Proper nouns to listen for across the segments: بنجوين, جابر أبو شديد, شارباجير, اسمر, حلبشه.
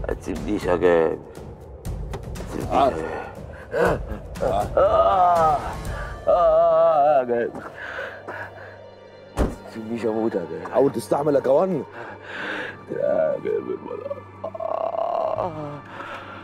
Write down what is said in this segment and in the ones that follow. ما تسيبنيش يا جابر، ما تسيبنيش يا جابر، ما تسيبنيش اموت يا جابر. حاول تستحمل يا كوان يا جابر.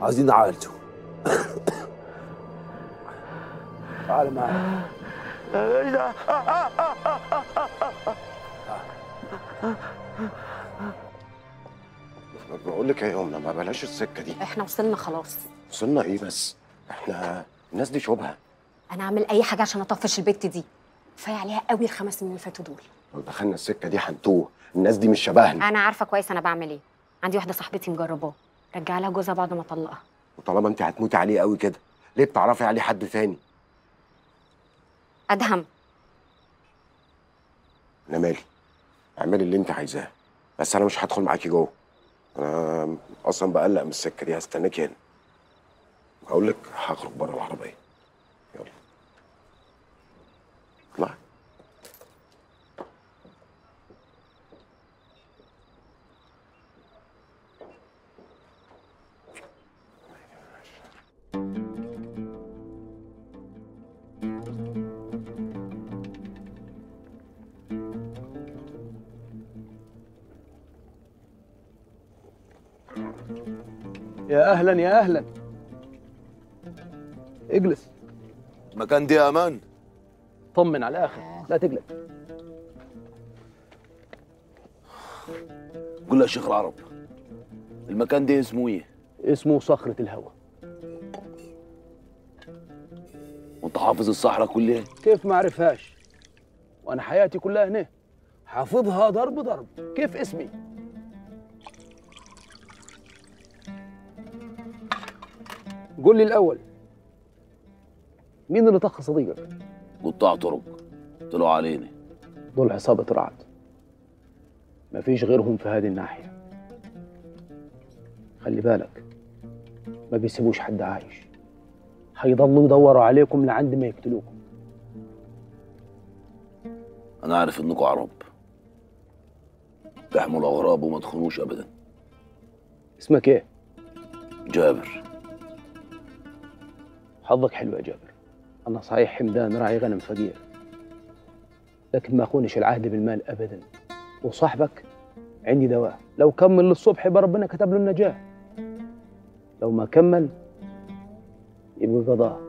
عايزين نعالجه. تعال معايا. بقول لك يا يمنى ما بلاش السكه دي. احنا وصلنا خلاص. وصلنا ايه بس؟ احنا الناس دي شبهه. انا اعمل اي حاجه عشان اطفش البت دي، كفايه عليها قوي ال5 سنين اللي فاتوا دول. لو دخلنا السكه دي هنتوه، الناس دي مش شبهنا. انا عارفه كويس انا بعمل ايه. عندي واحده صاحبتي مجرباه، رجع لها جوزها بعد ما طلقها. وطالما انت هتموتي عليه قوي كده، ليه بتعرفي عليه حد تاني؟ ادهم. انا مالي، اعملي اللي انت عايزاه، بس انا مش هدخل معاكي جوه. انا اصلا بقلق من السكه دي، هستناكي هنا. هقول لك هخرج بره العربيه. يلا اطلعي. يا اهلا يا اهلا. اجلس. المكان دي امان؟ طمن على الاخر، لا تقلق. قول له يا شيخ العرب المكان ده اسمه ايه؟ اسمه صخرة الهوى. وانت حافظ الصحراء كلها؟ كيف ما اعرفهاش؟ وانا حياتي كلها هنا حافظها ضرب ضرب. كيف اسمي؟ قول لي الأول، مين اللي طخ صديقك؟ قطاع طرق طلعوا علينا. دول عصابة رعد، مفيش غيرهم في هذه الناحية. خلي بالك ما بيسيبوش حد عايش، هيضلوا يدوروا عليكم لعند ما يقتلوكم. أنا عارف إنكم عرب، تحموا الأغراب وما تخونوش أبدا. اسمك إيه؟ جابر. حظك حلو يا جابر. أنا صحيح حمدان راعي غنم فقير، لكن ما أخونش العهد بالمال أبداً. وصاحبك عندي دواء، لو كمل للصبح يبقى ربنا كتب له النجاة، لو ما كمل يبقى قضاء.